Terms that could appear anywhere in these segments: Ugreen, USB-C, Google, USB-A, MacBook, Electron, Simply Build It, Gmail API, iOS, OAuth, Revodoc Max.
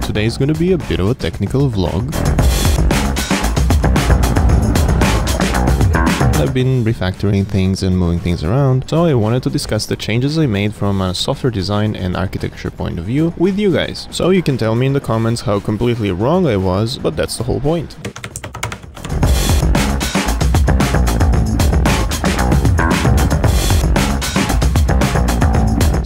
Today is going to be a bit of a technical vlog. I've been refactoring things and moving things around, so I wanted to discuss the changes I made from a software design and architecture point of view with you guys. So you can tell me in the comments how completely wrong I was, but that's the whole point.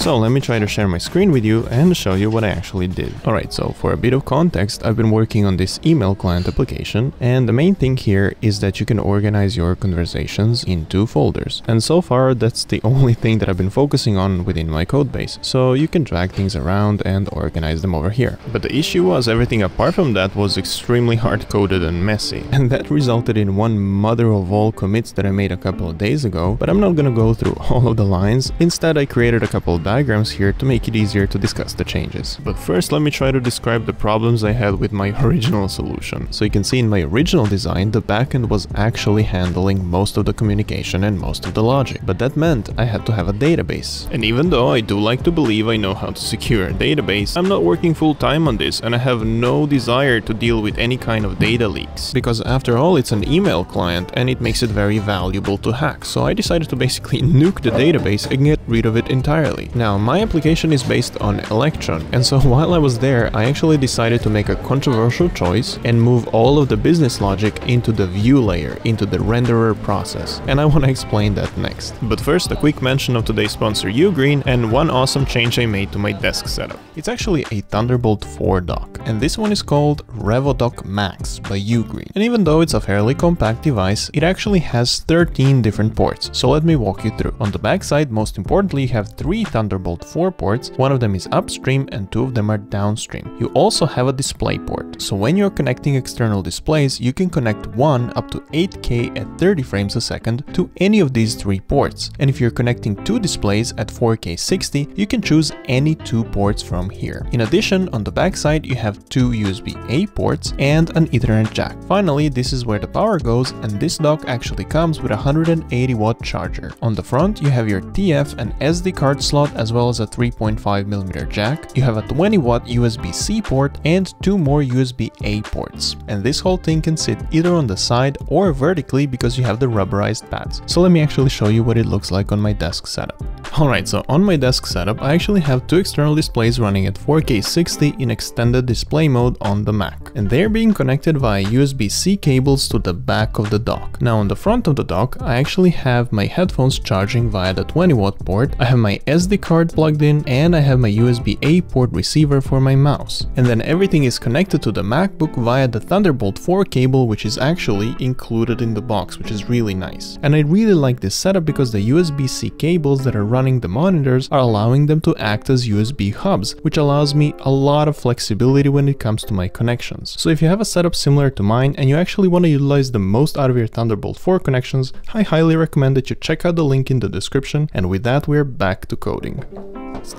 So let me try to share my screen with you and show you what I actually did. Alright, so for a bit of context, I've been working on this email client application, and the main thing here is that you can organize your conversations into folders. And so far, that's the only thing that I've been focusing on within my codebase. So you can drag things around and organize them over here. But the issue was everything apart from that was extremely hard-coded and messy. And that resulted in one mother of all commits that I made a couple of days ago, but I'm not gonna go through all of the lines. Instead, I created a couple of diagrams here to make it easier to discuss the changes. But first, let me try to describe the problems I had with my original solution. So you can see in my original design, the backend was actually handling most of the communication and most of the logic. But that meant I had to have a database. And even though I do like to believe I know how to secure a database, I'm not working full-time on this, and I have no desire to deal with any kind of data leaks. Because after all, it's an email client, and it makes it very valuable to hack. So I decided to basically nuke the database and get rid of it entirely. Now, my application is based on Electron, and so while I was there, I actually decided to make a controversial choice and move all of the business logic into the view layer, into the renderer process, and I want to explain that next. But first, a quick mention of today's sponsor, Ugreen, and one awesome change I made to my desk setup. It's actually a Thunderbolt 4 dock, and this one is called Revodoc Max by Ugreen. And even though it's a fairly compact device, it actually has 13 different ports, so let me walk you through. On the backside, most importantly, you have 3 Thunderbolt 4 ports, one of them is upstream and 2 of them are downstream. You also have a display port, so when you're connecting external displays, you can connect one up to 8K at 30 frames a second to any of these 3 ports. And if you're connecting 2 displays at 4K 60, you can choose any 2 ports from here. In addition, on the backside, you have 2 USB-A ports and an Ethernet jack. Finally, this is where the power goes, and this dock actually comes with a 180-watt charger. On the front, you have your TF and SD card slot, as well as a 3.5mm jack. You have a 20-watt USB-C port and 2 more USB-A ports. And this whole thing can sit either on the side or vertically because you have the rubberized pads. So let me actually show you what it looks like on my desk setup. Alright, so on my desk setup, I actually have 2 external displays running at 4K 60 in extended display mode on the Mac. And they're being connected via USB-C cables to the back of the dock. Now on the front of the dock, I actually have my headphones charging via the 20-watt port. I have my SD card plugged in, and I have my USB-A port receiver for my mouse. And then everything is connected to the MacBook via the Thunderbolt 4 cable, which is actually included in the box, which is really nice. And I really like this setup because the USB-C cables that are running the monitors are allowing them to act as USB hubs, which allows me a lot of flexibility when it comes to my connections. So if you have a setup similar to mine and you actually want to utilize the most out of your Thunderbolt 4 connections, I highly recommend that you check out the link in the description. And with that, we're back to coding.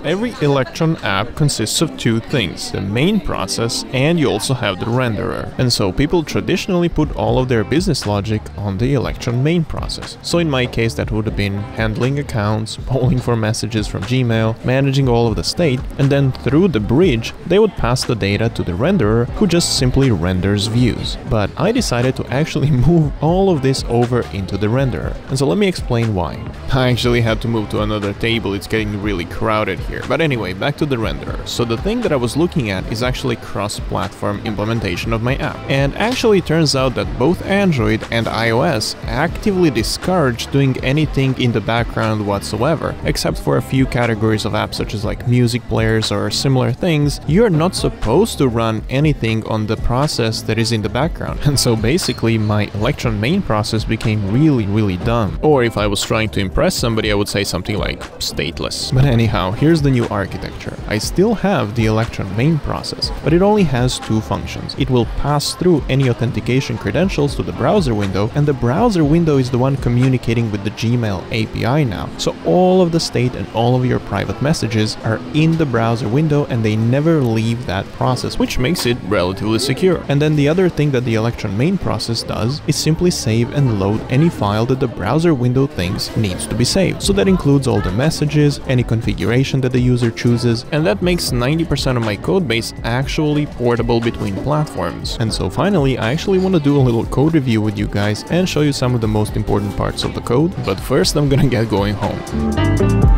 Every Electron app consists of 2 things, the main process and you also have the renderer. And so people traditionally put all of their business logic on the Electron main process. So in my case that would have been handling accounts, polling for messages from Gmail, managing all of the state, and then through the bridge they would pass the data to the renderer who just simply renders views. But I decided to actually move all of this over into the renderer. And so let me explain why. I actually had to move to another table, it's getting really crowded here. But anyway, back to the renderer. So the thing that I was looking at is actually cross-platform implementation of my app. And actually it turns out that both Android and iOS actively discourage doing anything in the background whatsoever, except for a few categories of apps such as like music players or similar things. You're not supposed to run anything on the process that is in the background. And so basically my Electron main process became really dumb. Or if I was trying to impress somebody, I would say something like stateless. But anyhow, Here's the new architecture. I still have the Electron main process, but it only has two functions. It will pass through any authentication credentials to the browser window, and the browser window is the one communicating with the Gmail API now. So all of the state and all of your private messages are in the browser window and they never leave that process, which makes it relatively secure. And then the other thing that the Electron main process does is simply save and load any file that the browser window thinks needs to be saved. So that includes all the messages, any configuration that the user chooses, and that makes 90% of my codebase actually portable between platforms. And so finally, I actually want to do a little code review with you guys and show you some of the most important parts of the code, but first I'm gonna get going home.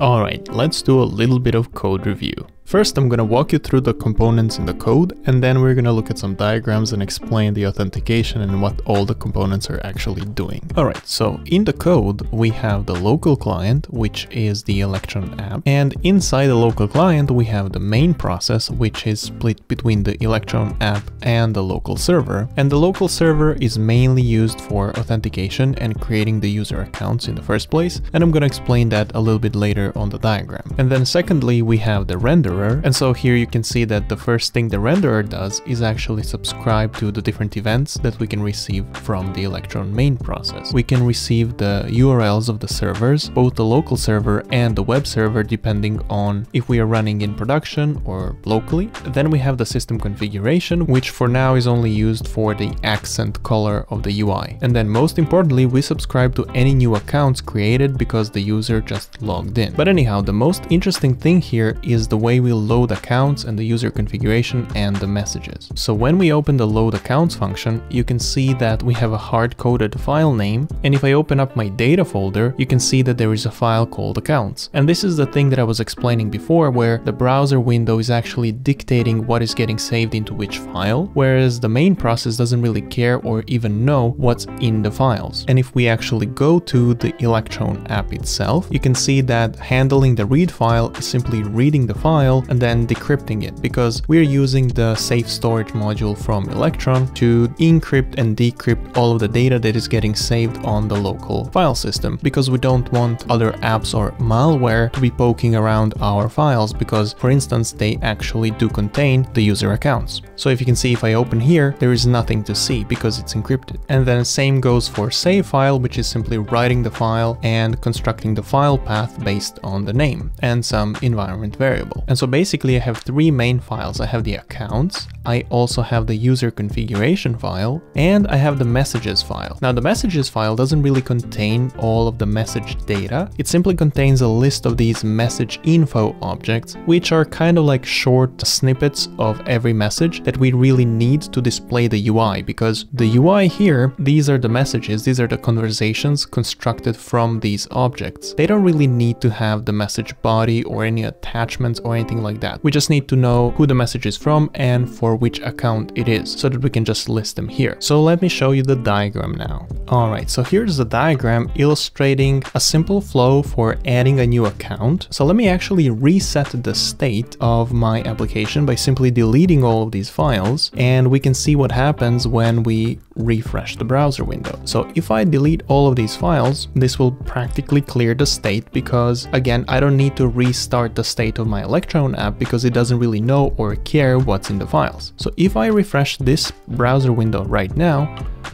Alright, let's do a little bit of code review. First, I'm gonna walk you through the components in the code, and then we're gonna look at some diagrams and explain the authentication and what all the components are actually doing. Alright, so in the code, we have the local client, which is the Electron app. And inside the local client, we have the main process, which is split between the Electron app and the local server. And the local server is mainly used for authentication and creating the user accounts in the first place. And I'm gonna explain that a little bit later on the diagram. And then secondly, we have the renderer. And so here you can see that the first thing the renderer does is actually subscribe to the different events that we can receive from the Electron main process. We can receive the URLs of the servers, both the local server and the web server, depending on if we are running in production or locally. Then we have the system configuration, which for now is only used for the accent color of the UI. And then most importantly, we subscribe to any new accounts created because the user just logged in. But anyhow, the most interesting thing here is the way we load accounts and the user configuration and the messages. So when we open the load accounts function, you can see that we have a hard-coded file name. And if I open up my data folder, you can see that there is a file called accounts. And this is the thing that I was explaining before, where the browser window is actually dictating what is getting saved into which file, whereas the main process doesn't really care or even know what's in the files. And if we actually go to the Electron app itself, you can see that handling the read file is simply reading the file and then decrypting it, because we're using the safe storage module from Electron to encrypt and decrypt all of the data that is getting saved on the local file system, because we don't want other apps or malware to be poking around our files, because for instance they actually do contain the user accounts. So if you can see, if I open here, there is nothing to see because it's encrypted. And then same goes for save file, which is simply writing the file and constructing the file path based on the name and some environment variable. And so basically I have three main files. I have the accounts, I also have the user configuration file, and I have the messages file. Now the messages file doesn't really contain all of the message data. It simply contains a list of these message info objects, which are kind of like short snippets of every message that we really need to display the UI, because the UI here, these are the messages, these are the conversations constructed from these objects. They don't really need to have the message body or any attachments or anything like that. We just need to know who the message is from and for which account it is, so that we can just list them here. So let me show you the diagram now. Alright, so here's the diagram illustrating a simple flow for adding a new account. So let me actually reset the state of my application by simply deleting all of these files, and we can see what happens when we refresh the browser window. So if I delete all of these files, this will practically clear the state, because again, I don't need to restart the state of my Electron app because it doesn't really know or care what's in the files. So if I refresh this browser window right now,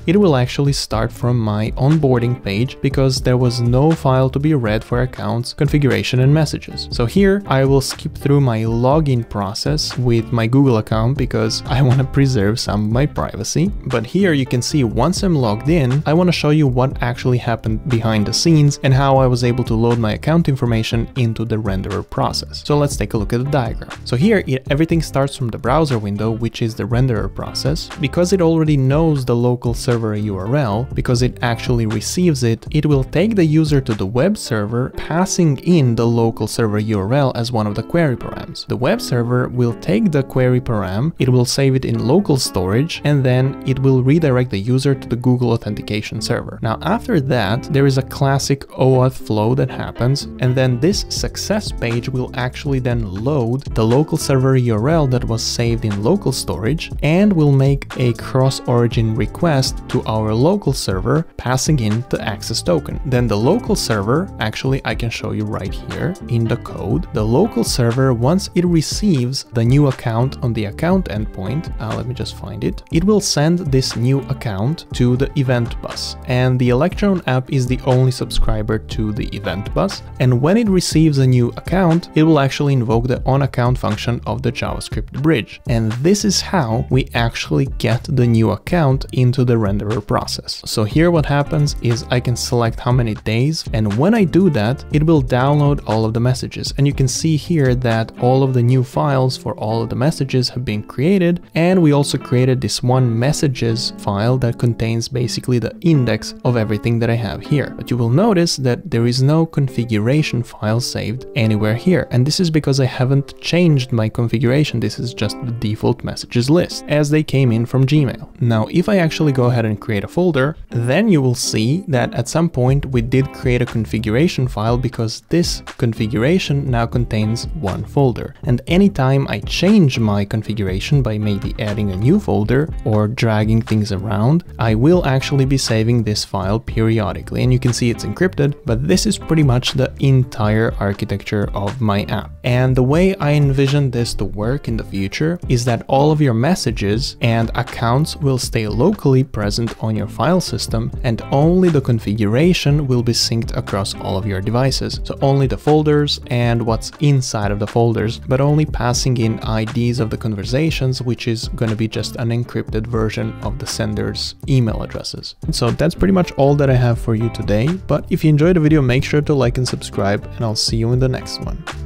It will actually start from my onboarding page because there was no file to be read for accounts, configuration and messages. So here I will skip through my login process with my Google account because I want to preserve some of my privacy. But here you can see once I'm logged in, I want to show you what actually happened behind the scenes and how I was able to load my account information into the renderer process. So let's take a look at the diagram. So here everything starts from the browser window, which is the renderer process. Because it already knows the local server URL, because it actually receives it, it will take the user to the web server, passing in the local server URL as one of the query params. The web server will take the query param, it will save it in local storage, and then it will redirect the user to the Google authentication server. Now after that, there is a classic OAuth flow that happens, and then this success page will actually then load the local server URL that was saved in local storage and will make a cross-origin request to our local server, passing in the access token. Then the local server, actually I can show you right here in the code, the local server, once it receives the new account on the account endpoint, let me just find it, it will send this new account to the event bus. And the Electron app is the only subscriber to the event bus. And when it receives a new account, it will actually invoke the onAccount function of the JavaScript bridge. And this is how we actually get the new account into the renderer process. So here what happens is I can select how many days, and when I do that, it will download all of the messages. And you can see here that all of the new files for all of the messages have been created, and we also created this one messages file that contains basically the index of everything that I have here. But you will notice that there is no configuration file saved anywhere here, and this is because I haven't changed my configuration. This is just the default messages list as they came in from Gmail. Now if I actually go ahead and create a folder, then you will see that at some point we did create a configuration file, because this configuration now contains one folder. And anytime I change my configuration by maybe adding a new folder or dragging things around, I will actually be saving this file periodically. And you can see it's encrypted, but this is pretty much the entire architecture of my app. And the way I envision this to work in the future is that all of your messages and accounts will stay locally present on your file system, and only the configuration will be synced across all of your devices. So only the folders and what's inside of the folders, but only passing in IDs of the conversations, which is going to be just an encrypted version of the sender's email addresses. So that's pretty much all that I have for you today. But if you enjoyed the video, make sure to like and subscribe, and I'll see you in the next one.